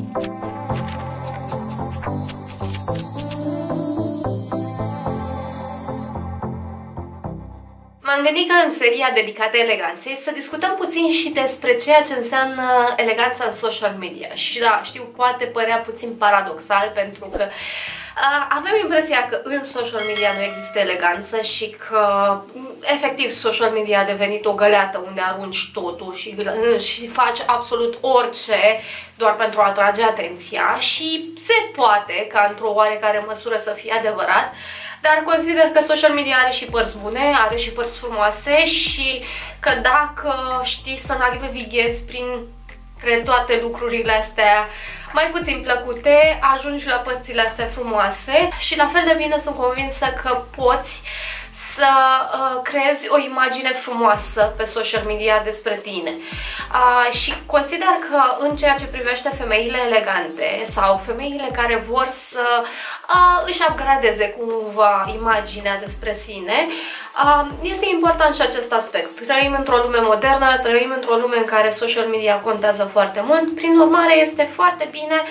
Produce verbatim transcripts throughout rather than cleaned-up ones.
M-am gândit că în seria dedicată eleganței să discutăm puțin și despre ceea ce înseamnă eleganța în social media. Și da, știu, poate părea puțin paradoxal pentru că avem impresia că în social media nu există eleganță și că efectiv social media a devenit o găleată unde arunci totul și, și faci absolut orice doar pentru a atrage atenția și se poate ca într-o oarecare măsură să fie adevărat, dar consider că social media are și părți bune, are și părți frumoase și că dacă știi să navighezi prin cred toate lucrurile astea mai puțin plăcute, ajungi la părțile astea frumoase și la fel de bine sunt convinsă că poți să uh, creezi o imagine frumoasă pe social media despre tine. Uh, și consider că în ceea ce privește femeile elegante sau femeile care vor să uh, își upgradeze cumva imaginea despre sine, uh, este important și acest aspect. Trăim într-o lume modernă, trăim într-o lume în care social media contează foarte mult, prin urmare este foarte bine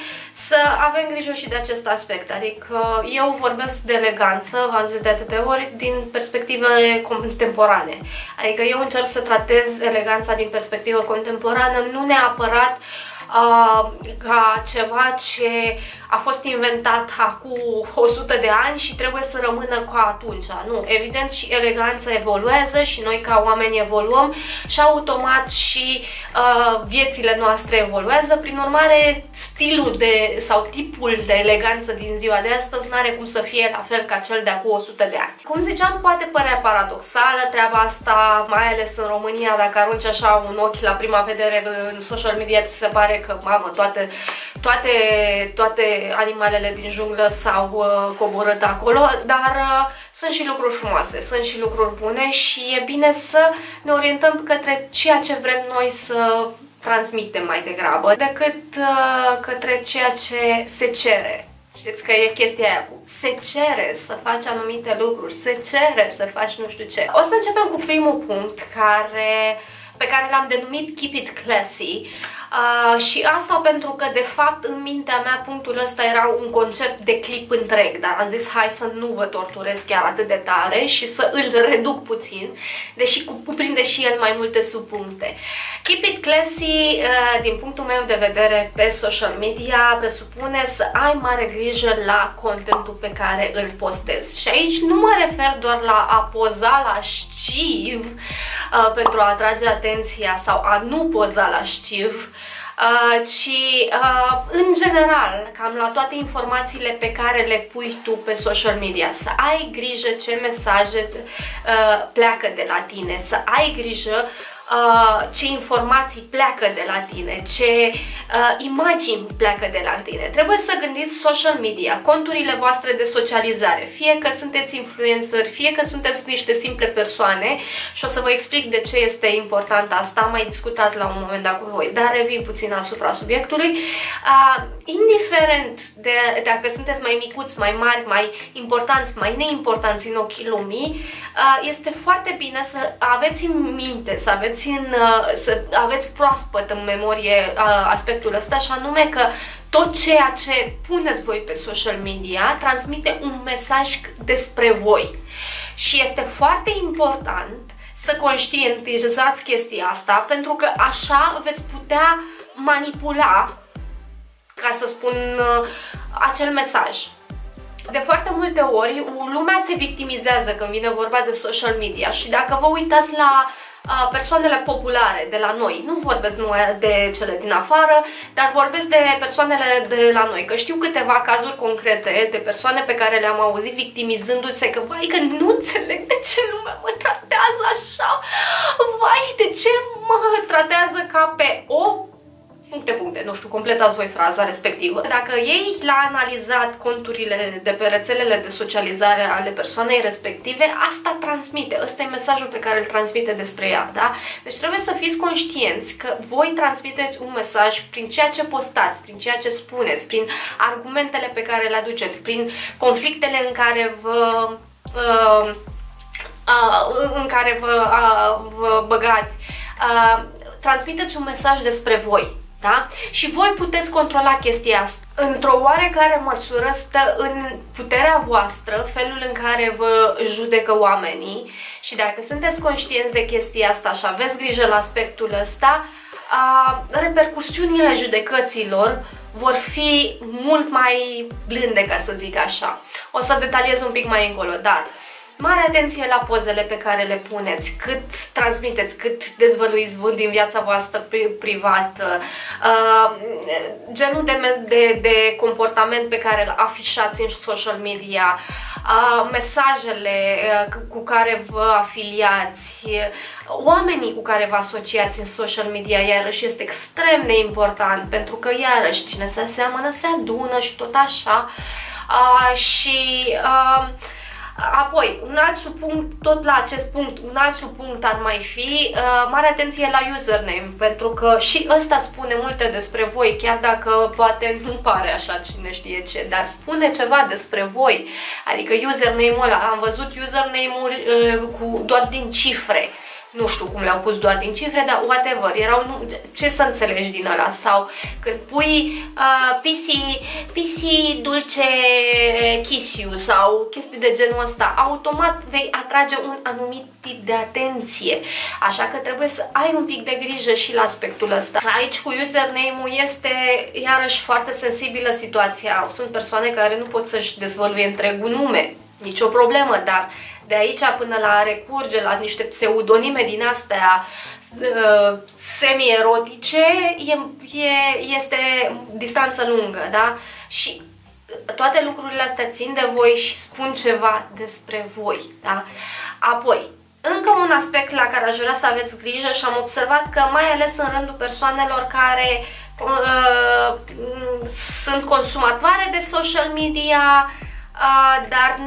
să avem grijă și de acest aspect. Adică eu vorbesc de eleganță, v-am zis de atâtea ori, din perspective contemporane. Adică eu încerc să tratez eleganța din perspectivă contemporană, nu neapărat uh, ca ceva ce a fost inventat acum o sută de ani și trebuie să rămână ca atunci. Nu, evident și eleganța evoluează și noi ca oameni evoluăm și automat și uh, viețile noastre evoluează. Prin urmare, stilul de, sau tipul de eleganță din ziua de astăzi n-are cum să fie la fel ca cel de acum o sută de ani. Cum ziceam, poate părea paradoxală treaba asta, mai ales în România, dacă arunci așa un ochi la prima vedere în social media, ți se pare că, mamă, toate, toate, toate animalele din junglă s-au uh, coborât acolo, dar uh, sunt și lucruri frumoase, sunt și lucruri bune și e bine să ne orientăm către ceea ce vrem noi să transmitem mai degrabă decât uh, către ceea ce se cere. Știți că e chestia aia cu se cere să faci anumite lucruri, se cere să faci nu știu ce. O să începem cu primul punct care... pe care l-am denumit Keep It Classy uh, și asta pentru că de fapt în mintea mea punctul ăsta era un concept de clip întreg, dar am zis hai să nu vă torturez chiar atât de tare și să îl reduc puțin, deși cuprinde și el mai multe subpuncte. Keep It Classy, uh, din punctul meu de vedere pe social media, presupune să ai mare grijă la contentul pe care îl postezi. Și aici nu mă refer doar la a poza lasciv uh, pentru a atrage atenție sau a nu poza lasciv, uh, ci uh, în general, cam la toate informațiile pe care le pui tu pe social media, să ai grijă ce mesaje uh, pleacă de la tine, să ai grijă Uh, ce informații pleacă de la tine, ce uh, imagini pleacă de la tine. Trebuie să gândiți social media, conturile voastre de socializare, fie că sunteți influenceri, fie că sunteți niște simple persoane și o să vă explic de ce este important asta, am mai discutat la un moment dat cu voi, dar revin puțin asupra subiectului. Uh, indiferent de dacă sunteți mai micuți, mai mari, mai importanți, mai neimportanți în ochii lumii, uh, este foarte bine să aveți în minte, să aveți În, să aveți proaspăt în memorie aspectul ăsta și anume că tot ceea ce puneți voi pe social media transmite un mesaj despre voi și este foarte important să conștientizați chestia asta pentru că așa veți putea manipula, ca să spun, acel mesaj. De foarte multe ori lumea se victimizează când vine vorba de social media și dacă vă uitați la persoanele populare de la noi, nu vorbesc numai de cele din afară, dar vorbesc de persoanele de la noi, că știu câteva cazuri concrete de persoane pe care le-am auzit victimizându-se că vai că nu înțeleg de ce lumea mă tratează așa, vai de ce mă tratează ca pe o puncte, puncte, nu știu, completați voi fraza respectivă. Dacă ei l-a analizat conturile de pe rețelele de socializare ale persoanei respective, asta transmite, ăsta e mesajul pe care îl transmite despre ea, da? Deci trebuie să fiți conștienți că voi transmiteți un mesaj prin ceea ce postați, prin ceea ce spuneți, prin argumentele pe care le aduceți, prin conflictele în care vă... Uh, uh, în care vă, uh, vă băgați. Uh, transmiteți un mesaj despre voi. Da? Și voi puteți controla chestia asta. Într-o oarecare măsură stă în puterea voastră felul în care vă judecă oamenii și dacă sunteți conștienți de chestia asta și aveți grijă la aspectul ăsta, a, repercusiunile judecăților vor fi mult mai blânde, ca să zic așa. O să detaliez un pic mai încolo, dar mare atenție la pozele pe care le puneți, cât transmiteți, cât dezvăluiți din viața voastră privată, uh, genul de, de, de comportament pe care îl afișați în social media, uh, mesajele cu care vă afiliați, oamenii cu care vă asociați în social media, iarăși este extrem de important, pentru că iarăși cine se aseamănă se adună și tot așa. Uh, și... Uh, Apoi, un alt subpunct, tot la acest punct, un alt subpunct ar mai fi uh, mare atenție la username, pentru că și ăsta spune multe despre voi, chiar dacă poate nu pare așa, cine știe ce, dar spune ceva despre voi, adică username-ul ăla, am văzut username-ul uh, cu doar din cifre. Nu știu cum le-au pus doar din cifre, dar whatever, erau, nu, ce să înțelegi din ăla? Sau când pui uh, P C, P C dulce kiss you sau chestii de genul ăsta, automat vei atrage un anumit tip de atenție, așa că trebuie să ai un pic de grijă și la aspectul ăsta. Aici cu username-ul este iarăși foarte sensibilă situația, sunt persoane care nu pot să-și dezvăluie întregul nume, nicio problemă, dar de aici până la a recurge la niște pseudonime din astea uh, semi-erotice, e, e, este distanță lungă, da? Și toate lucrurile astea țin de voi și spun ceva despre voi, da? Apoi, încă un aspect la care aș vrea să aveți grijă și am observat că mai ales în rândul persoanelor care uh, sunt consumatoare de social media, Uh, dar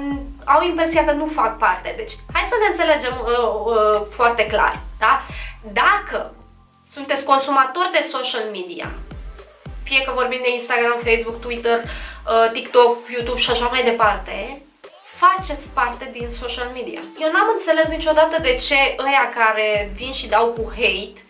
au impresia că nu fac parte. Deci, hai să ne înțelegem uh, uh, foarte clar, da? Dacă sunteți consumatori de social media, fie că vorbim de Instagram, Facebook, Twitter, uh, TikTok, YouTube și așa mai departe, faceți parte din social media. Eu n-am înțeles niciodată de ce ăia care vin și dau cu hate,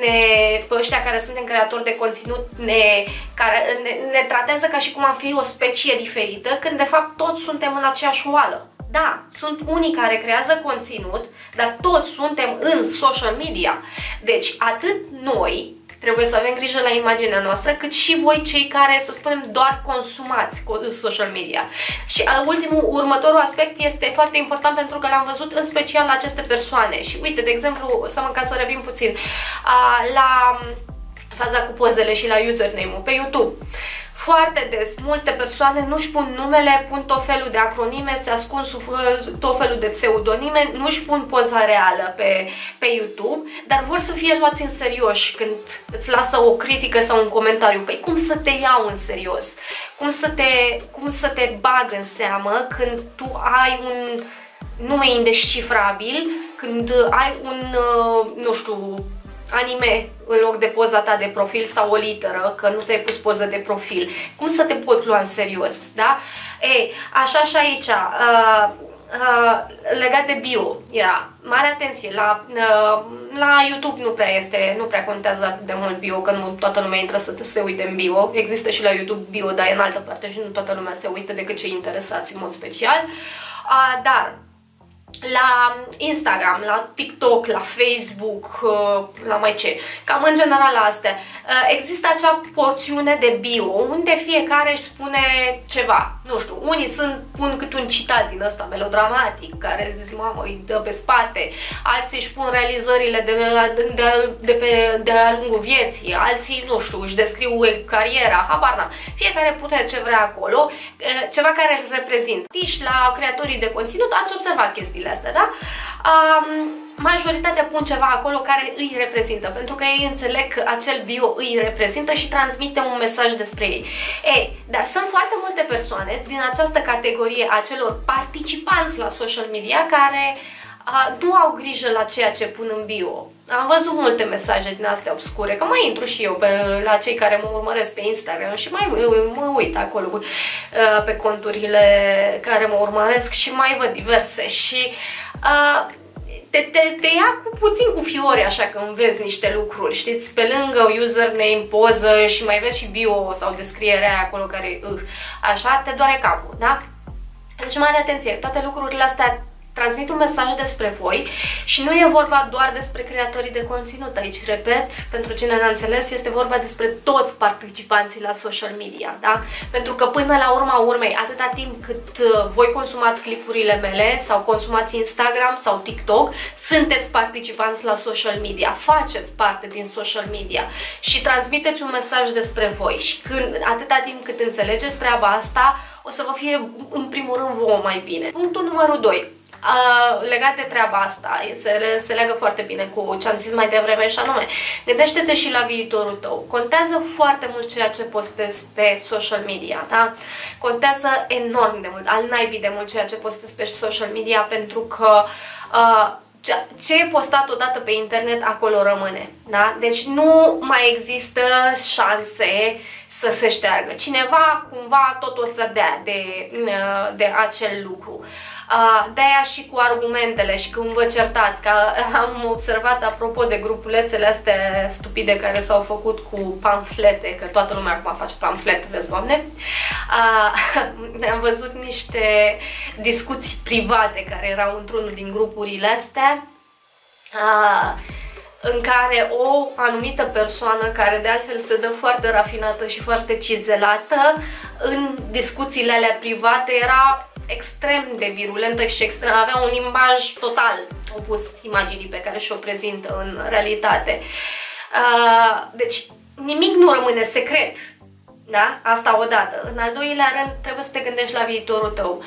ne, ăștia care suntem creatori de conținut ne, care, ne, ne tratează ca și cum am fi o specie diferită, când de fapt toți suntem în aceeași oală. Da, sunt unii care creează conținut, dar toți suntem în social media. Deci atât noi trebuie să avem grijă la imaginea noastră, cât și voi cei care, să spunem, doar consumați social media. Și ultimul, următorul aspect este foarte important pentru că l-am văzut în special la aceste persoane. Și uite, de exemplu, să mă ca să revin puțin la faza cu pozele și la username-ul pe YouTube. Foarte des, multe persoane nu-și pun numele, pun tot felul de acronime, se ascund sub tot felul de pseudonime, nu-și pun poza reală pe, pe YouTube, dar vor să fie luați în serios când îți lasă o critică sau un comentariu. Păi cum să te iau în serios? Cum să te, cum să te bag în seamă când tu ai un nume indescifrabil, când ai un, nu știu, anime în loc de poza ta de profil sau o literă, că nu ți-ai pus poză de profil. Cum să te pot lua în serios, da? Ei, așa și aici, uh, uh, legat de bio, era mare atenție, la, uh, la YouTube nu prea este, nu prea contează atât de mult bio, că nu toată lumea intră să se uite în bio, există și la YouTube bio, dar e în altă parte și nu toată lumea se uită decât cei interesați în mod special, uh, dar la Instagram, la TikTok, la Facebook, la mai ce, cam în general la astea, există acea porțiune de bio unde fiecare își spune ceva. Nu știu, unii sunt, pun câte un citat din ăsta melodramatic, care zici, mamă, îi dă pe spate, alții își pun realizările de, de, de, de pe, de-a lungul vieții, alții, nu știu, își descriu cariera, habar n-am. Fiecare pune ce vrea acolo, ceva care îl reprezintă. Și la creatorii de conținut ați observat chestiile astea, da? Um, majoritatea pun ceva acolo care îi reprezintă, pentru că ei înțeleg că acel bio îi reprezintă și transmite un mesaj despre ei. Ei, dar sunt foarte multe persoane din această categorie a celor participanți la social media care uh, nu au grijă la ceea ce pun în bio. Am văzut multe mesaje din astea obscure, că mai intru și eu pe, la cei care mă urmăresc pe Instagram și mai mă uit acolo uh, pe conturile care mă urmăresc și mai văd diverse și... Uh, te, te, te ia cu puțin cu fiori așa că înveți niște lucruri, știți, pe lângă username, poză și mai vezi și bio sau descrierea aia acolo care uh, așa, te doare capul, da? Deci mare atenție, toate lucrurile astea transmit un mesaj despre voi și nu e vorba doar despre creatorii de conținut aici, repet, pentru cine n-a înțeles, este vorba despre toți participanții la social media, da? Pentru că până la urma urmei, atâta timp cât voi consumați clipurile mele sau consumați Instagram sau TikTok, sunteți participanți la social media, faceți parte din social media și transmiteți un mesaj despre voi și când, atâta timp cât înțelegeți treaba asta, o să vă fie în primul rând vouă mai bine. Punctul numărul doi. Uh, legat de treaba asta, se, se leagă foarte bine cu ce am zis mai devreme și anume, gândește-te și la viitorul tău. Contează foarte mult ceea ce postezi pe social media, da? Contează enorm de mult, al naibii de mult ceea ce postezi pe social media, pentru că uh, ce e postat odată pe internet, acolo rămâne, da? Deci nu mai există șanse să se șteargă. Cineva cumva tot o să dea de, de acel lucru. De-aia și cu argumentele și când vă certați, că am observat apropo de grupulețele astea stupide care s-au făcut cu pamflete, că toată lumea acum face pamflet, vezi, doamne, ne-am văzut niște discuții private care erau într-unul din grupurile astea în care o anumită persoană, care de altfel se dă foarte rafinată și foarte cizelată, în discuțiile alea private era extrem de virulentă și extrem, avea un limbaj total opus imaginii pe care și-o prezintă în realitate. Deci nimic nu rămâne secret, da? Asta odată. În al doilea rând, trebuie să te gândești la viitorul tău.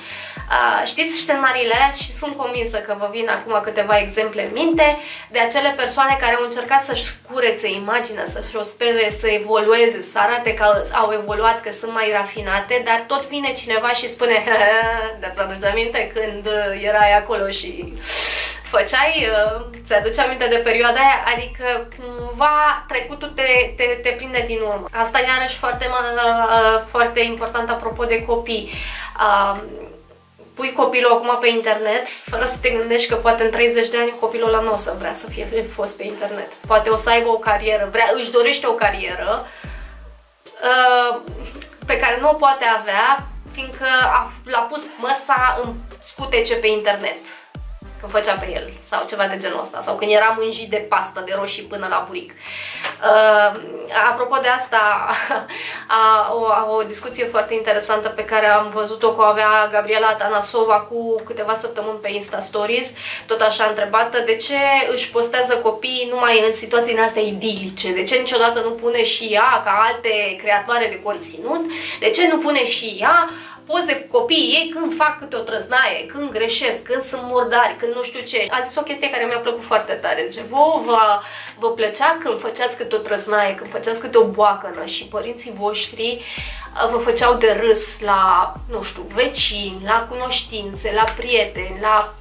Uh, știți ștenmarile alea și sunt convinsă că vă vin acum câteva exemple în minte de acele persoane care au încercat să-și curețe imaginea, să-și o spere, să evolueze, să arate că au evoluat, că sunt mai rafinate, dar tot vine cineva și spune da-ți aduce aminte când erai acolo și făceai, uh, ți-aduce aminte de perioada aia, adică cumva trecutul te, te, te prinde din urmă. Asta iarăși foarte, uh, foarte important apropo de copii. Uh, Pui copilul acum pe internet, fără să te gândești că poate în treizeci de ani copilul ăla nu o să vrea să fie fost pe internet. Poate o să aibă o carieră, vrea, își dorește o carieră uh, pe care nu o poate avea, fiindcă l-a pus măsa în scutece pe internet, când făcea pe el, sau ceva de genul ăsta, sau când era mânjit de pastă de roșii până la buric. Uh, apropo de asta, a, o, a, o discuție foarte interesantă pe care am văzut-o că o avea Gabriela Atanasova cu câteva săptămâni pe Insta Stories, tot așa întrebată, de ce își postează copiii numai în situații din astea idilice, de ce niciodată nu pune și ea, ca alte creatoare de conținut, de ce nu pune și ea poze cu copiii ei când fac câte o trăznaie, când greșesc, când sunt murdari, când nu știu ce. A zis o chestie care mi-a plăcut foarte tare. Deci, vouă vă, vă plăcea când făceați câte o trăznaie, când făceați câte o boacănă și părinții voștri vă făceau de râs la, nu știu, vecini, la cunoștințe, la prieteni, la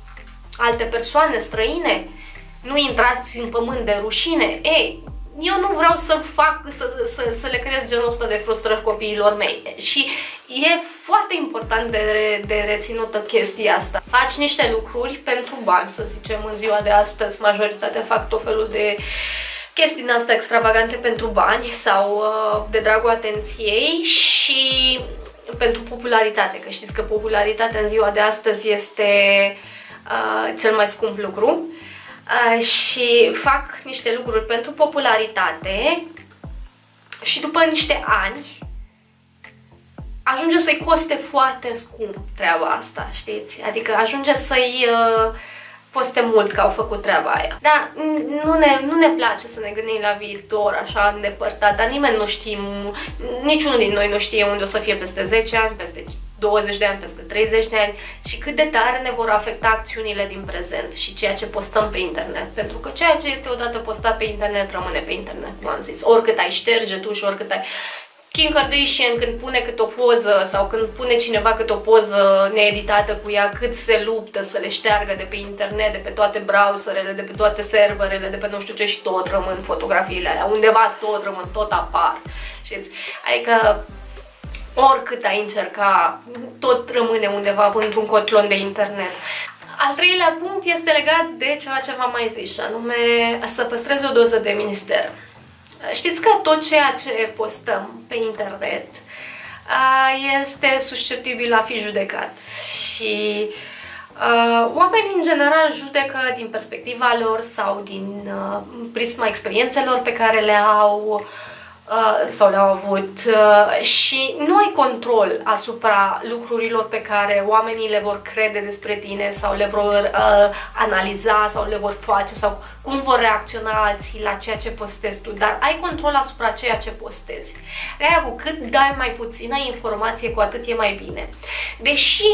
alte persoane străine? Nu intrați în pământ de rușine? Ei, eu nu vreau să fac, să, să, să le creez genul ăsta de frustrări copiilor mei. Și e foarte important de, re, de reținută chestia asta. Faci niște lucruri pentru bani, să zicem, în ziua de astăzi. Majoritatea fac tot felul de chestii din astea extravagante pentru bani sau de dragul atenției și pentru popularitate. Că știți că popularitatea în ziua de astăzi este uh, cel mai scump lucru. Uh, și fac niște lucruri pentru popularitate și după niște ani ajunge să-i coste foarte scump treaba asta, știți? Adică ajunge să-i uh, coste mult că au făcut treaba aia. Dar nu ne, nu ne place să ne gândim la viitor așa îndepărtat, dar nimeni nu știe, niciunul din noi nu știe unde o să fie peste zece ani, peste douăzeci de ani, peste treizeci de ani și cât de tare ne vor afecta acțiunile din prezent și ceea ce postăm pe internet, pentru că ceea ce este odată postat pe internet rămâne pe internet, cum am zis, oricât ai șterge tu și oricât ai... Kim Kardashian când pune câte o poză sau când pune cineva câte o poză needitată cu ea, cât se luptă să le șteargă de pe internet, de pe toate browserele, de pe toate serverele, de pe nu știu ce și tot rămân fotografiile alea, undeva tot rămân, tot apar, știți? Adică oricât ai încerca, tot rămâne undeva într-un cotlon de internet. Al treilea punct este legat de ceva ce v-am mai zis, și anume să păstrezi o doză de mister. Știți că tot ceea ce postăm pe internet este susceptibil a fi judecat și oamenii în general judecă din perspectiva lor sau din prisma experiențelor pe care le au sau le-au avut și nu ai control asupra lucrurilor pe care oamenii le vor crede despre tine sau le vor uh, analiza sau le vor face sau cum vor reacționa alții la ceea ce postezi tu, dar ai control asupra ceea ce postezi. De-aia cu cât dai mai puțină informație, cu atât e mai bine. Deși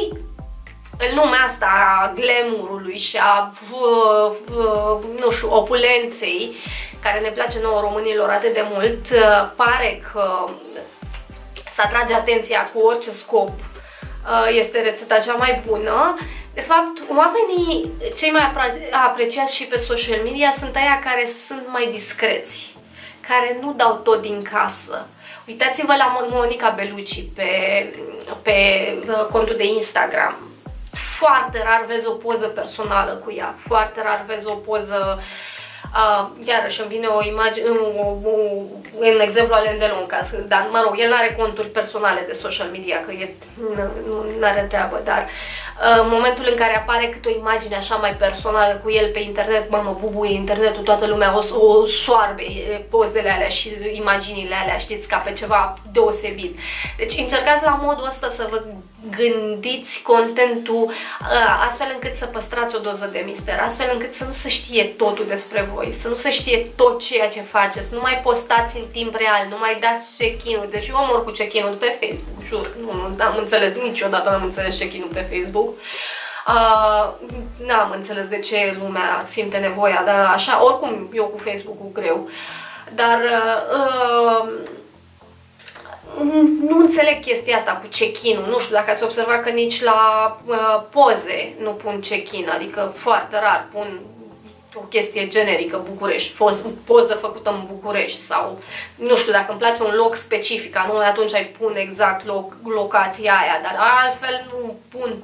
în lumea asta a glamourului și a uh, uh, nu știu, opulenței, care ne place nouă românilor atât de mult, pare că să atrage atenția cu orice scop este rețeta cea mai bună. De fapt, oamenii cei mai apreciați și pe social media sunt aia care sunt mai discreți, care nu dau tot din casă. Uitați-vă la Monica Bellucci pe, pe contul de Instagram. Foarte rar vezi o poză personală cu ea, foarte rar vezi o poză. Uh, iarăși îmi vine o imagine, un exemplu al Endelonca, dar mă rog, el nu are conturi personale de social media, că e, nu are treabă, dar uh, în momentul în care apare câte o imagine așa mai personală cu el pe internet, mamă, bubuie internetul, toată lumea o, o soarbe pozele alea și imaginile alea, știți, ca pe ceva deosebit. Deci încercați la modul ăsta să vă gândiți contentul astfel încât să păstrați o doză de mister, astfel încât să nu se știe totul despre voi, să nu se știe tot ceea ce faceți, nu mai postați în timp real, nu mai dați check-in-uri, deși eu mor cu check-in-uri pe Facebook, jur, nu am înțeles niciodată, n-am înțeles check-in-ul pe Facebook. Uh, n-am înțeles de ce lumea simte nevoia, dar așa, oricum eu cu Facebook-ul greu, dar uh, nu înțeleg chestia asta cu check-in-ul, nu știu dacă ați observat că nici la uh, poze nu pun check-in, adică foarte rar pun o chestie generică, București, poză făcută în București sau nu știu, dacă îmi place un loc specific, anume atunci ai pun exact loc, locația aia, dar altfel nu pun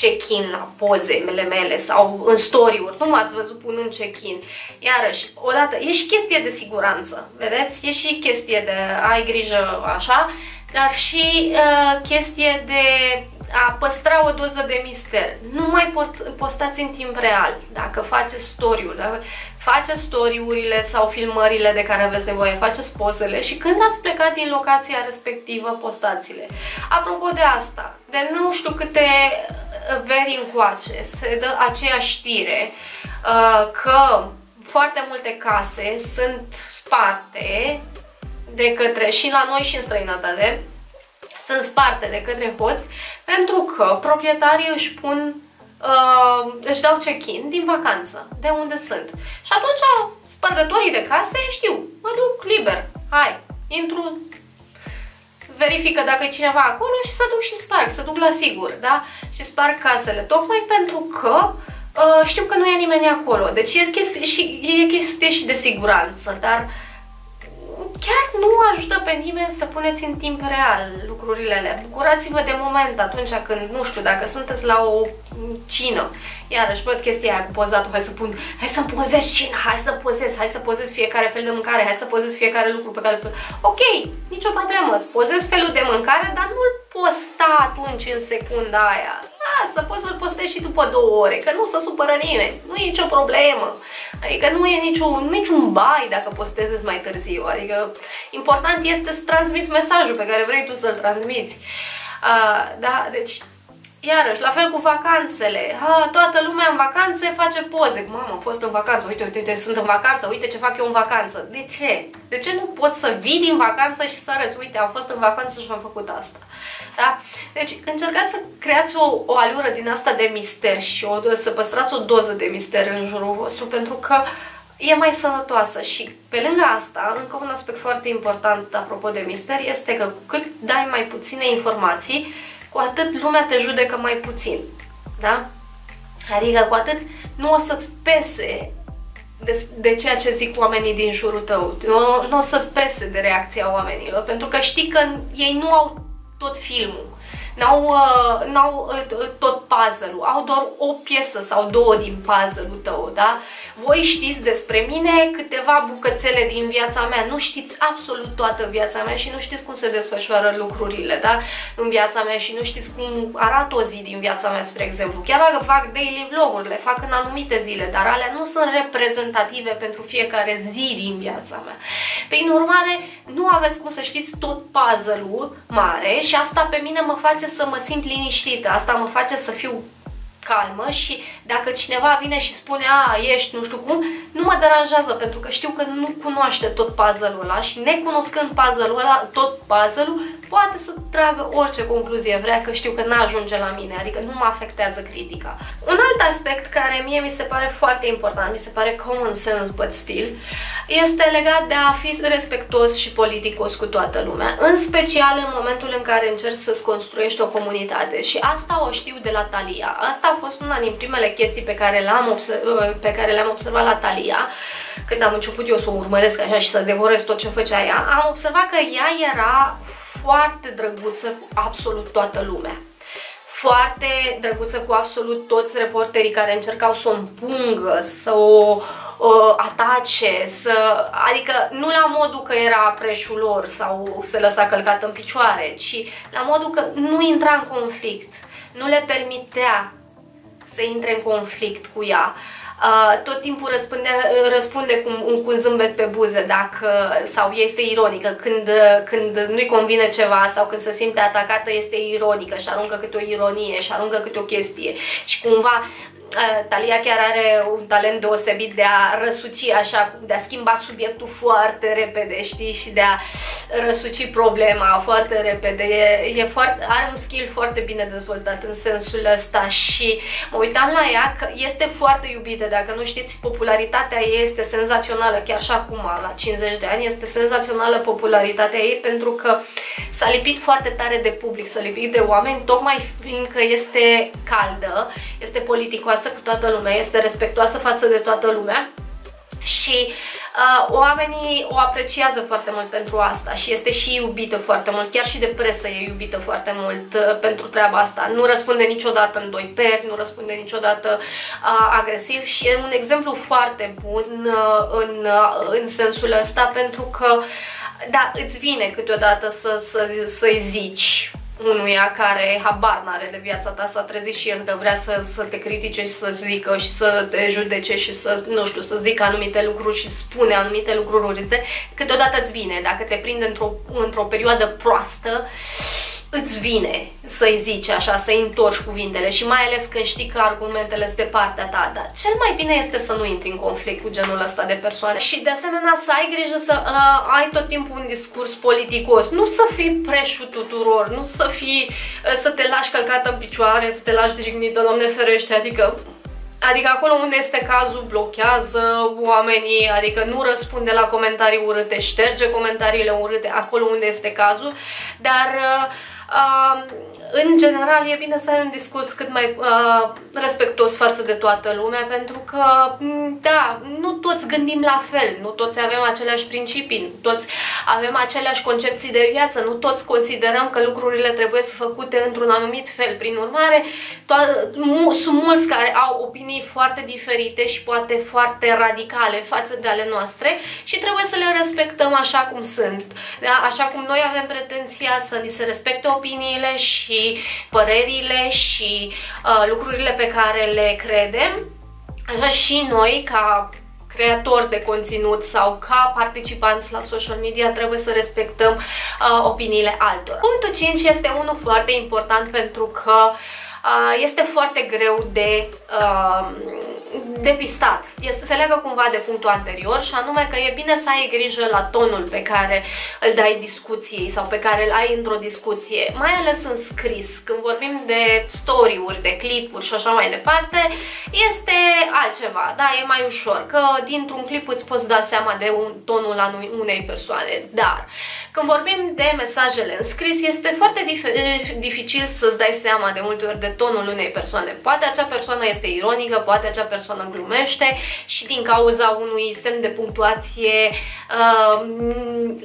check-in la poze mele mele sau în story-uri, nu m-ați văzut punând check-in. Iarăși, odată, e și chestie de siguranță, vedeți? E și chestie de ai grijă așa, dar și uh, chestie de a păstra o doză de mister. Nu mai postați în timp real. Dacă faceți story-urile, faceți story-urile sau filmările de care aveți nevoie, faceți pozele și când ați plecat din locația respectivă, postați-le. Apropo de asta, de nu știu câte veri încoace se dă aceeași știre că foarte multe case sunt sparte de către, și la noi și în străinătate, sunt sparte de către hoți pentru că proprietarii își pun, uh, își dau check-in din vacanță, de unde sunt. Și atunci spărgătorii de case știu, mă duc liber, hai, intru, verifică dacă e cineva acolo și să duc și sparg, să duc la sigur, da? Și sparg casele, tocmai pentru că uh, știu că nu e nimeni acolo. Deci e chestie și, e chestie și de siguranță, dar chiar nu ajută pe nimeni să puneți în timp real lucrurile alea. Bucurați-vă de moment atunci când, nu știu, dacă sunteți la o cină, iarăși văd chestia aia cu pozatul, hai să pun, hai să pozez cina, hai să pozez, hai să pozez fiecare fel de mâncare, hai să pozez fiecare lucru pe care... Ok, nicio problemă, îți pozez felul de mâncare, dar nu-l posta atunci în secunda aia. Lasă, poți să-l postezi și după două ore, că nu se supără nimeni, nu e nicio problemă. Adică nu e niciun, niciun bai dacă postezi mai târziu, adică important este să transmiți mesajul pe care vrei tu să-l transmiți. Uh, da, deci... Iarăși, la fel cu vacanțele, ha, toată lumea în vacanțe face poze, mamă, am fost în vacanță, uite, uite, uite, sunt în vacanță, uite ce fac eu în vacanță. De ce? De ce nu poți să vii din vacanță și să arăți, uite, am fost în vacanță și m-am făcut asta? Da? Deci încercați să creați o, o alură din asta de mister și o, să păstrați o doză de mister în jurul vostru, pentru că e mai sănătoasă. Și pe lângă asta, încă un aspect foarte important apropo de mister este că cât dai mai puține informații, cu atât lumea te judecă mai puțin, da? Adică cu atât nu o să-ți pese de, de ceea ce zic oamenii din jurul tău, nu, nu o să-ți pese de reacția oamenilor, pentru că știi că ei nu au tot filmul. n-au tot puzzle-ul, au doar o piesă sau două din puzzle-ul tău, da? Voi știți despre mine câteva bucățele din viața mea, nu știți absolut toată viața mea și nu știți cum se desfășoară lucrurile, da? În viața mea și nu știți cum arată o zi din viața mea, spre exemplu. Chiar dacă fac daily vlog-uri, le fac în anumite zile, dar alea nu sunt reprezentative pentru fiecare zi din viața mea. Prin urmare, nu aveți cum să știți tot puzzle-ul mare și asta pe mine mă face să mă simt liniștită, asta mă face să fiu calmă și dacă cineva vine și spune a, ești nu știu cum, nu mă deranjează pentru că știu că nu cunoaște tot puzzle-ul ăla și necunoscând puzzle-ul ăla, tot puzzle-ul, poate să tragă orice concluzie vrea, că știu că n-ajunge la mine, adică nu mă afectează critica. Un alt aspect care mie mi se pare foarte important, mi se pare common sense but still, este legat de a fi respectuos și politicos cu toată lumea, în special în momentul în care încerci să-ți construiești o comunitate și asta o știu de la Thalia. Asta a fost una din primele chestii pe care le-am observ pe care le-am observat la Thalia, când am început eu să o urmăresc așa și să devorez tot ce făcea ea, am observat că ea era foarte drăguță cu absolut toată lumea. Foarte drăguță cu absolut toți reporterii care încercau să o împungă, să o uh, atace, să, adică nu la modul că era preșul lor sau se lăsa călcat în picioare, ci la modul că nu intra în conflict, nu le permitea să intre în conflict cu ea. Uh, tot timpul răspunde, răspunde cu, cu un zâmbet pe buze dacă, sau este ironică când, când nu-i convine ceva sau când se simte atacată, este ironică și aruncă câte o ironie și aruncă câte o chestie și cumva uh, Thalia chiar are un talent deosebit de a răsuci așa, de a schimba subiectul foarte repede, știi, și de a răsuci problema foarte repede, e, e foarte, are un skill foarte bine dezvoltat în sensul ăsta și mă uitam la ea că este foarte iubită. Dacă nu știți, popularitatea ei este senzațională, chiar și acum, la cincizeci de ani, este senzațională popularitatea ei pentru că s-a lipit foarte tare de public, s-a lipit de oameni, tocmai fiindcă este caldă, este politicoasă cu toată lumea, este respectuoasă față de toată lumea și uh, oamenii o apreciază foarte mult pentru asta și este și iubită foarte mult, chiar și de presă e iubită foarte mult uh, pentru treaba asta. Nu răspunde niciodată în doi peri, nu răspunde niciodată uh, agresiv și e un exemplu foarte bun uh, în, uh, în sensul ăsta pentru că da, îți vine câteodată să, să, să-i zici unuia care habar n-are de viața ta, s-a trezit și el că vrea să, să te critique și să zică și să te judece și să, nu știu, să zică anumite lucruri și spune anumite lucruri urâte, câteodată îți vine, dacă te prinde într-o într-o perioadă proastă, îți vine să-i zici așa, să-i întorci cuvintele și mai ales când știi că argumentele sunt de partea ta, dar cel mai bine este să nu intri în conflict cu genul ăsta de persoane și de asemenea să ai grijă să uh, ai tot timpul un discurs politicos, nu să fii preșul tuturor, nu să fii, uh, să te lași călcată în picioare, să te lași jignită, Doamne ferește, adică Adică acolo unde este cazul, blochează oamenii, adică nu răspunde la comentarii urâte, șterge comentariile urâte acolo unde este cazul, dar uh, în general e bine să ai un discurs cât mai uh, respectuos față de toată lumea pentru că, da, nu toți gândim la fel, nu toți avem aceleași principii, nu toți avem aceleași concepții de viață, nu toți considerăm că lucrurile trebuie să făcute într-un anumit fel. Prin urmare, mu sunt mulți care au opinii foarte diferite și poate foarte radicale față de ale noastre și trebuie să le respectăm așa cum sunt, da? Așa cum noi avem pretenția să ni se respecte opiniile și și părerile și uh, lucrurile pe care le credem, așa și noi ca creatori de conținut sau ca participanți la social media trebuie să respectăm uh, opiniile altora. Punctul cinci este unul foarte important pentru că uh, este foarte greu de uh, depistat. Este, se leagă cumva de punctul anterior și anume că e bine să ai grijă la tonul pe care îl dai discuției sau pe care îl ai într-o discuție, mai ales în scris. Când vorbim de story-uri, de clipuri și așa mai departe, este altceva, da, e mai ușor, că dintr-un clip îți poți da seama de un, tonul unei persoane, dar când vorbim de mesajele în scris, este foarte dif dificil să-ți dai seama de multe ori de tonul unei persoane. Poate acea persoană este ironică, poate acea persoană persoana glumește și din cauza unui semn de punctuație uh,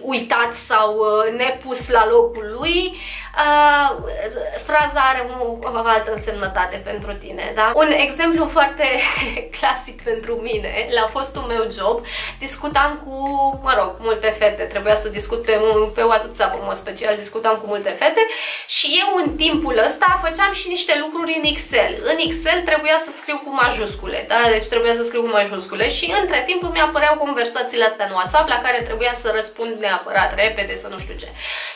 uitat sau nepus la locul lui, uh, fraza are o, o altă însemnătate pentru tine, da? Un exemplu foarte clasic pentru mine, la fostul meu job, discutam cu, mă rog, multe fete, trebuia să discut pe, pe WhatsApp, în mod special, discutam cu multe fete și eu în timpul ăsta făceam și niște lucruri în Excel. În Excel trebuia să scriu cu majuscule, da? Deci trebuia să scriu cu majuscule și între timp îmi apăreau conversațiile astea în WhatsApp la care trebuia să răspund neapărat, repede, să nu știu ce.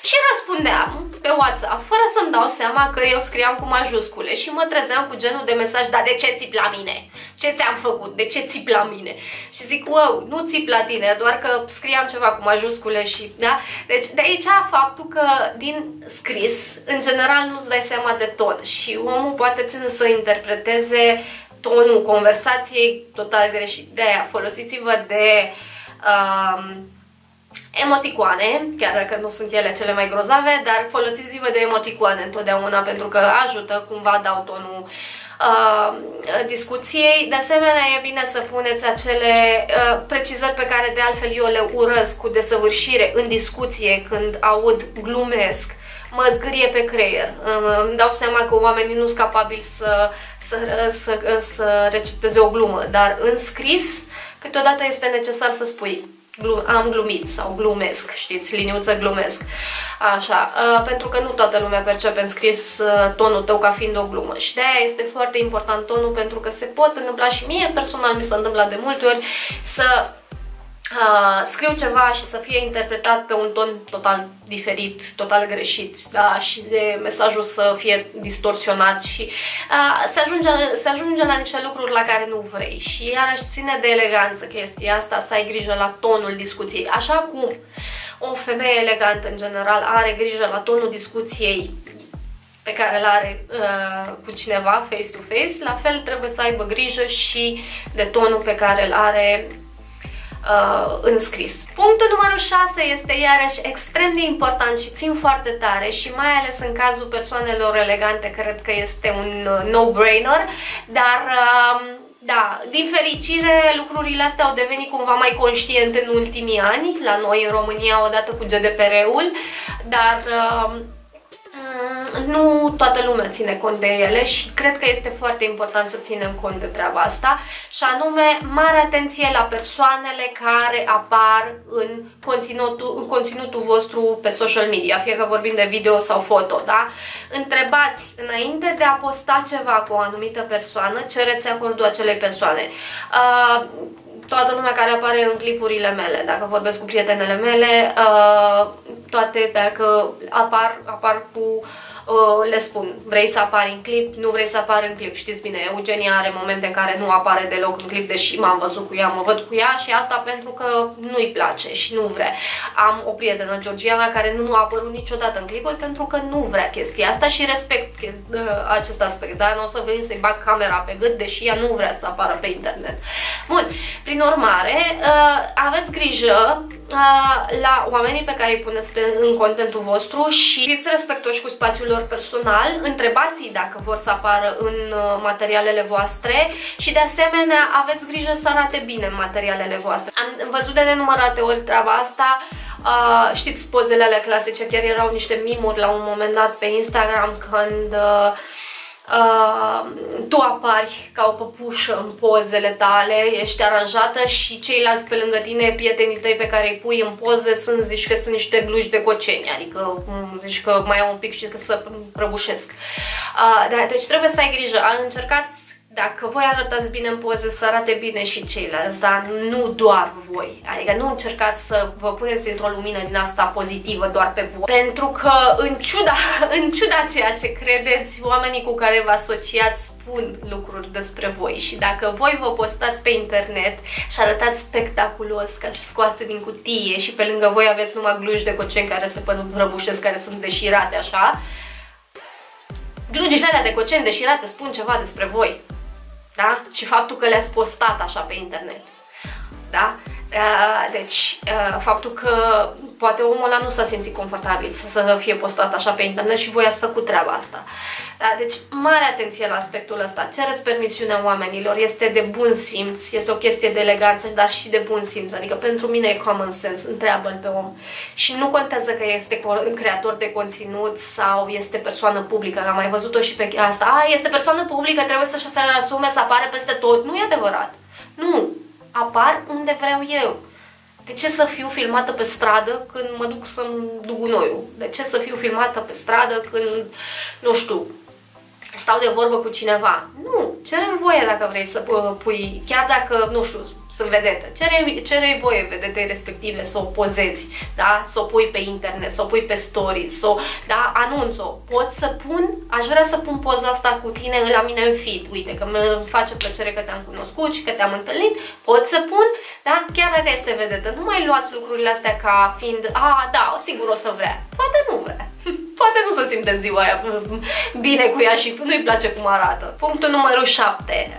Și răspundeam pe WhatsApp fără să-mi dau seama că eu scriam cu majuscule și mă trezeam cu genul de mesaj: dar de ce țip la mine? Ce ți-am făcut? De ce țip la mine? Și zic, wow, nu țip la tine, doar că scriam ceva cu majuscule și, da? Deci de aici faptul că din scris, în general, nu-ți dai seama de ton și omul poate ține să interpreteze tonul conversației total greșit. De-aia folosiți-vă de um, emoticoane, chiar dacă nu sunt ele cele mai grozave, dar folosiți-vă de emoticoane întotdeauna pentru că ajută, cumva dau tonul Uh, discuției. De asemenea, e bine să puneți acele uh, precizări pe care de altfel eu le urăsc cu desăvârșire în discuție când aud glumesc. Mă zgârie pe creier. Uh, îmi dau seama că oamenii nu sunt capabili să, să, să, să recepteze o glumă, dar în scris câteodată este necesar să spui Glum, am glumit sau glumesc, știți, liniuță glumesc, așa, uh, pentru că nu toată lumea percepe în scris uh, tonul tău ca fiind o glumă și de-aia este foarte important tonul, pentru că se pot întâmpla și mie personal, mi s-a întâmplat de multe ori să uh, scriu ceva și să fie interpretat pe un ton total diferit, total greșit, da, și de mesajul să fie distorsionat și uh, se, ajunge, se ajunge la niște lucruri la care nu vrei și iarăși ține de eleganță chestia asta, să ai grijă la tonul discuției, așa cum o femeie elegantă în general are grijă la tonul discuției pe care îl are uh, cu cineva face-to-face, -face, la fel trebuie să aibă grijă și de tonul pe care îl are Uh, în scris. Punctul numărul șase este iarăși extrem de important și țin foarte tare și mai ales în cazul persoanelor elegante cred că este un no-brainer, dar uh, da, din fericire lucrurile astea au devenit cumva mai conștiente în ultimii ani, la noi în România odată cu G D P R-ul, dar uh, nu toată lumea ține cont de ele și cred că este foarte important să ținem cont de treaba asta și anume mare atenție la persoanele care apar în conținutul, în conținutul vostru pe social media, fie că vorbim de video sau foto, da? Întrebați înainte de a posta ceva cu o anumită persoană, cereți acordul acelei persoane. Uh, Toată lumea care apare în clipurile mele, dacă vorbesc cu prietenele mele, toate dacă apar, apar cu, le spun, vrei să apari în clip, nu vrei să apari în clip. Știți bine, Eugenia are momente în care nu apare deloc în clip, deși m-am văzut cu ea, mă văd cu ea și asta pentru că nu-i place și nu vrea. Am o prietenă, Georgiana, care nu a apărut niciodată în clipuri pentru că nu vrea chestia asta și respect acest aspect, dar nu o să vin să-i bag camera pe gât, deși ea nu vrea să apară pe internet. Bun, prin urmare, aveți grijă la oamenii pe care îi puneți în contentul vostru și fiți respectoși cu spațiul lor personal, întrebați-i dacă vor să apară în materialele voastre și de asemenea aveți grijă să arate bine materialele voastre. Am văzut de nenumărate ori treaba asta. Uh, știți pozele alea clasice, chiar erau niște meme-uri la un moment dat pe Instagram când uh, Uh, tu apari ca o păpușă în pozele tale, ești aranjată și ceilalți pe lângă tine, prietenii tăi pe care îi pui în poze, sunt, zici că sunt niște gluși de coceni, adică zici că mai au un pic și că să prăbușesc. Uh, deci trebuie să ai grijă, încercați, dacă voi arătați bine în poze, să arate bine și ceilalți, dar nu doar voi. Adică nu încercați să vă puneți într-o lumină din asta pozitivă doar pe voi. Pentru că, în ciuda, în ciuda ceea ce credeți, oamenii cu care vă asociați spun lucruri despre voi. Și dacă voi vă postați pe internet și arătați spectaculos, ca și scoase din cutie, și pe lângă voi aveți numai gluși de coceni care se prăbușesc, care sunt deșirate, așa, glugile alea de coceni deșirate spun ceva despre voi. Da? Și faptul că le-ați postat așa pe internet. Da? Deci, faptul că poate omul ăla nu s-a simțit confortabil să fie postat așa pe internet și voi ați făcut treaba asta. Deci, mare atenție la aspectul ăsta. Cereți permisiunea oamenilor, este de bun simț, este o chestie de eleganță, dar și de bun simț. Adică, pentru mine e common sense, întreabă-l pe om. Și nu contează că este creator de conținut sau este persoană publică, că am mai văzut-o și pe asta. A, este persoană publică, trebuie să-și asume, să apare peste tot. Nu e adevărat. Nu. Apar unde vreau eu. De ce să fiu filmată pe stradă când mă duc să-mi duc gunoiul? De ce să fiu filmată pe stradă când, nu știu, stau de vorbă cu cineva? Nu, cere-mi voie dacă vrei să pui, chiar dacă, nu știu, sunt vedetă. Cere-i cere voie vedetei respective să o pozezi, da? Să o pui pe internet, să o pui pe stories, să o, da? Anunț-o. Pot să pun, aș vrea să pun poza asta cu tine la mine în feed, uite, că îmi face plăcere că te-am cunoscut și că te-am întâlnit, pot să pun, da? Chiar dacă este vedetă. Nu mai luați lucrurile astea ca fiind, a, da, sigur o să vrea. Poate nu vrea. Poate nu se simte ziua aia bine cu ea și nu-i place cum arată. Punctul numărul șapte.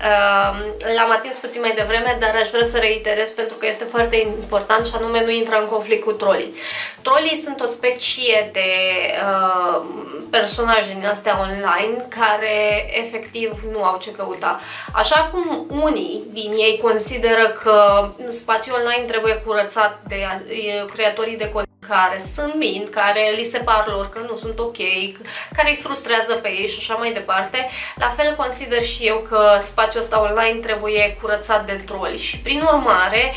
L-am atins puțin mai devreme, dar aș vrea să reiterez pentru că este foarte important, și anume nu intră în conflict cu trolii. Trolii sunt o specie de uh, personaje din astea online care efectiv nu au ce căuta. Așa cum unii din ei consideră că spațiul online trebuie curățat de creatorii de conținut care sunt mint, care li se par lor că nu sunt ok, care îi frustrează pe ei și așa mai departe, la fel consider și eu că spațiul ăsta online trebuie curățat de troli și prin urmare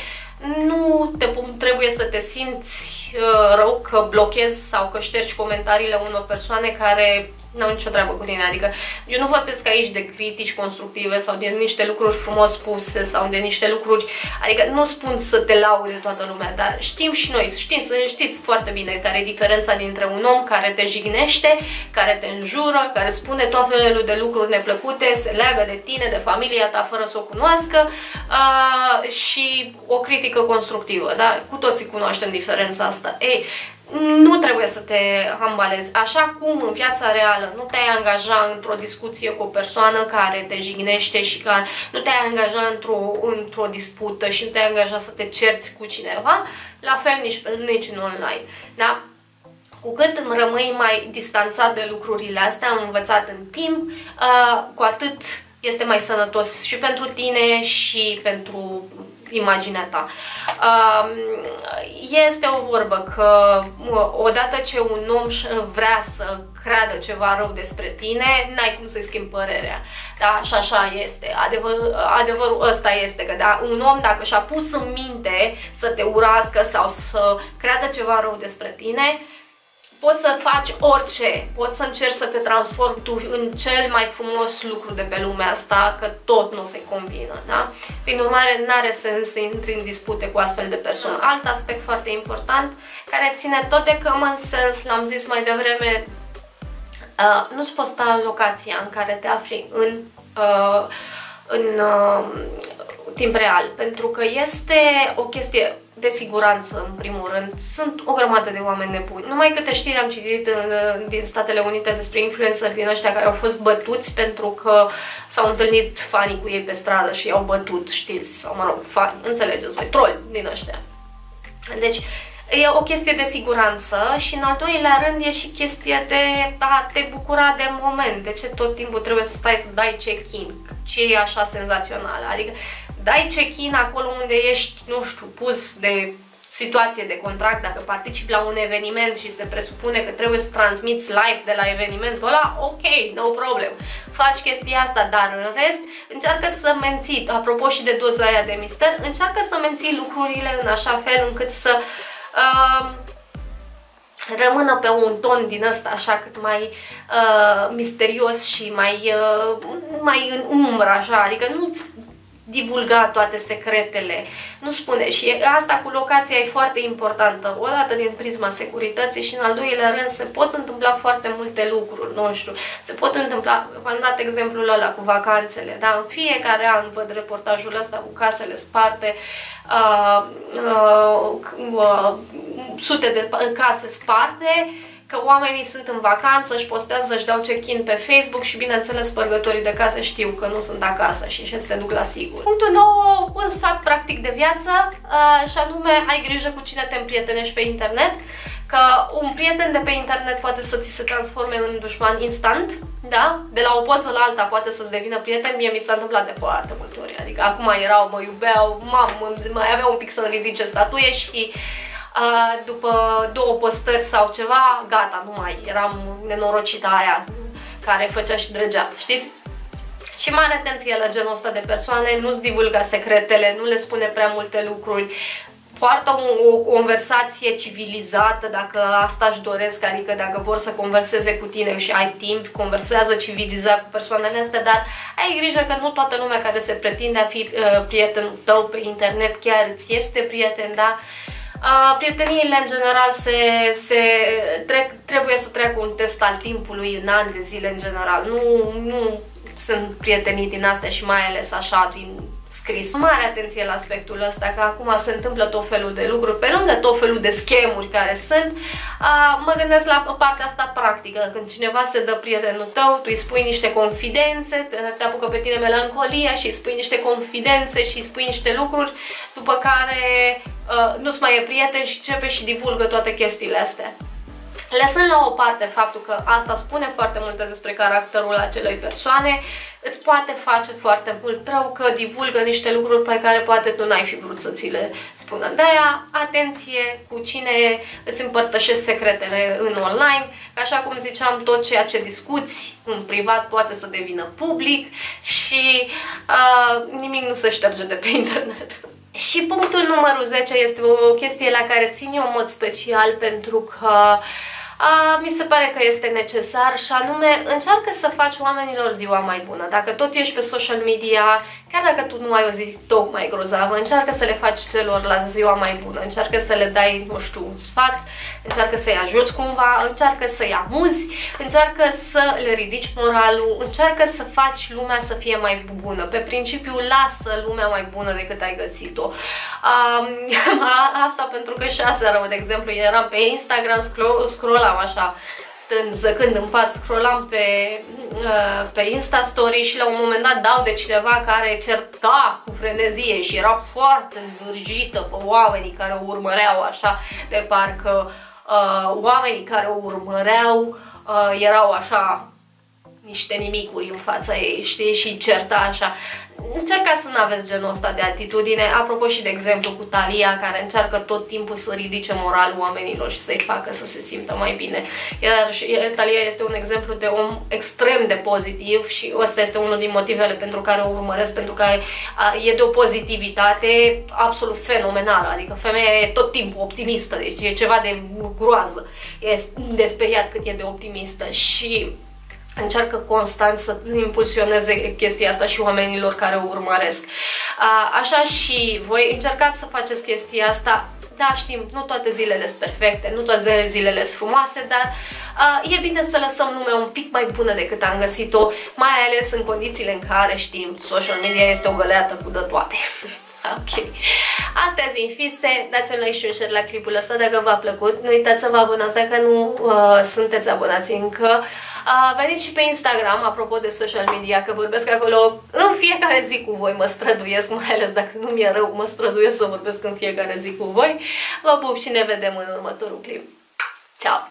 nu te, trebuie să te simți uh, rău că blochezi sau că ștergi comentariile unor persoane care n-au nicio treabă cu tine. Adică eu nu vorbesc aici de critici constructive sau de niște lucruri frumos spuse sau de niște lucruri, adică nu spun să te laude toată lumea, dar știm și noi, știți, știți foarte bine care e diferența dintre un om care te jignește, care te înjură, care spune tot felul de lucruri neplăcute, se leagă de tine, de familia ta fără să o cunoască, a, și o critică constructivă, da? Cu toții cunoaștem diferența asta. Ei, nu trebuie să te ambalezi. Așa cum în viața reală nu te-ai angaja într-o discuție cu o persoană care te jignește și care nu te-ai angaja într-o într-o dispută și nu te-ai angaja să te cerți cu cineva, la fel nici, nici în online. Da? Cu cât rămâi mai distanțat de lucrurile astea, am învățat în timp, uh, cu atât este mai sănătos și pentru tine și pentru imaginea ta. Este o vorbă că odată ce un om vrea să creadă ceva rău despre tine, n-ai cum să-i schimbi părerea. Da? Și așa este. Adevăr, adevărul ăsta este că da, un om dacă și-a pus în minte să te urască sau să creadă ceva rău despre tine, poți să faci orice, poți să încerci să te transformi tu în cel mai frumos lucru de pe lumea asta, că tot nu se combină, da? Prin urmare, n-are sens să intri în dispute cu astfel de persoane. Alt aspect foarte important, care ține tot de common sense, l-am zis mai devreme, uh, nu-ți posta locația în care te afli în, uh, în uh, timp real, pentru că este o chestie de siguranță, în primul rând. Sunt o grămadă de oameni nebuni. Numai câte știri am citit din Statele Unite despre influenceri din ăștia care au fost bătuți pentru că s-au întâlnit fanii cu ei pe stradă și i-au bătut, știți, sau mă rog, fani, înțelegeți voi, troli din ăștia. Deci, e o chestie de siguranță și în al doilea rând e și chestia de a te bucura de moment. De ce tot timpul trebuie să stai să dai check-in? Ce e așa senzațional? Adică, dai check-in acolo unde ești, nu știu, pus de situație de contract, dacă participi la un eveniment și se presupune că trebuie să transmiți live de la evenimentul ăla, ok, no problem. Faci chestia asta, dar în rest încearcă să menții, apropo și de doza aia de mister, încearcă să menții lucrurile în așa fel încât să uh, rămână pe un ton din ăsta așa cât mai uh, misterios și mai, uh, mai în umbră, așa, adică nu-ți divulga toate secretele, nu spune. Și asta cu locația e foarte importantă, o dată din prisma securității și în al doilea rând se pot întâmpla foarte multe lucruri, nu știu, se pot întâmpla, v-am dat exemplul ăla cu vacanțele, dar în fiecare an văd reportajul ăsta cu casele sparte, uh, uh, uh, sute de case sparte, că oamenii sunt în vacanță, își postează, își dau check-in pe Facebook și bineînțeles spărgătorii de casă știu că nu sunt acasă și și se duc la sigur. Punctul nou, un sfat practic de viață uh, și anume ai grijă cu cine te împrietenești pe internet, că un prieten de pe internet poate să ți se transforme în dușman instant, da? De la o poză la alta poate să-ți devină prieten, mie mi s-a întâmplat de foarte multe ori, adică acum erau, mă iubeau, mamă, mai aveau un pic să-mi ridice statuie și Uh, după două postări sau ceva, gata, nu mai, eram nenorocita aia care făcea și drăgea, știți? Și mare atenție la genul ăsta de persoane, nu-ți divulga secretele, nu le spune prea multe lucruri, poartă o, o conversație civilizată dacă asta își doresc, adică dacă vor să converseze cu tine și ai timp, conversează civilizat cu persoanele astea, dar ai grijă că nu toată lumea care se pretinde a fi uh, prietenul tău pe internet chiar îți este prieten, da? Uh, prieteniile în general se, se trec, trebuie să treacă un test al timpului în ani de zile în general, nu, nu sunt prietenii din astea și mai ales așa din scris. Mare atenție la aspectul ăsta, că acum se întâmplă tot felul de lucruri, pe lângă tot felul de schemuri care sunt, uh, mă gândesc la partea asta practică, când cineva se dă prietenul tău, tu îi spui niște confidențe, te, te apucă pe tine melancolia și îi spui niște confidențe și îi spui niște lucruri, după care Uh, nu-ți mai e prieten și începe și divulgă toate chestiile astea. Lăsând la o parte faptul că asta spune foarte multe despre caracterul acelei persoane, îți poate face foarte mult rău că divulgă niște lucruri pe care poate tu n-ai fi vrut să ți le spună. De-aia, atenție cu cine îți împărtășești secretele în online, că așa cum ziceam, tot ceea ce discuți în privat poate să devină public și uh, nimic nu se șterge de pe internet. Și punctul numărul zece este o chestie la care țin eu în mod special pentru că a, mi se pare că este necesar și anume încearcă să faci oamenilor ziua mai bună. Dacă tot ești pe social media, chiar dacă tu nu ai o zi tocmai grozavă, încearcă să le faci celorlalți ziua mai bună, încearcă să le dai, nu știu, un sfat, încearcă să-i ajuți cumva, încearcă să-i amuzi, încearcă să le ridici moralul, încearcă să faci lumea să fie mai bună. Pe principiu, lasă lumea mai bună decât ai găsit-o. Um, asta pentru că și aseară, de exemplu, eram pe Instagram, scrollam așa, zăcând în pat, scrollam pe, uh, pe Insta Story și la un moment dat dau de cineva care certa cu frenezie și era foarte îndârjită pe oamenii care o urmăreau așa, de parcă uh, oamenii care o urmăreau uh, erau așa niște nimicuri în fața ei, știi, și certa așa. Încercați să nu aveți genul ăsta de atitudine, apropo și de exemplu cu Thalia, care încearcă tot timpul să ridice moralul oamenilor și să-i facă să se simtă mai bine. Iar Thalia este un exemplu de om extrem de pozitiv și ăsta este unul din motivele pentru care o urmăresc, pentru că e de o pozitivitate absolut fenomenală, adică femeia e tot timpul optimistă, deci e ceva de groază, e de speriat cât e de optimistă și încearcă constant să impulsioneze chestia asta și oamenilor care o urmăresc. A, așa și voi încercați să faceți chestia asta. Da, știm, nu toate zilele sunt perfecte, nu toate zilele sunt frumoase, dar a, e bine să lăsăm lumea un pic mai bună decât am găsit-o, mai ales în condițiile în care știm, social media este o găleată cu de toate. Ok. Astea zi fise, dați un like și un share la clipul ăsta dacă v-a plăcut. Nu uitați să vă abonați dacă nu uh, sunteți abonați încă. Uh, veniți și pe Instagram, apropo de social media, că vorbesc acolo în fiecare zi cu voi, mă străduiesc, mai ales dacă nu mi-e rău, mă străduiesc să vorbesc în fiecare zi cu voi. Vă pup și ne vedem în următorul clip. Ciao!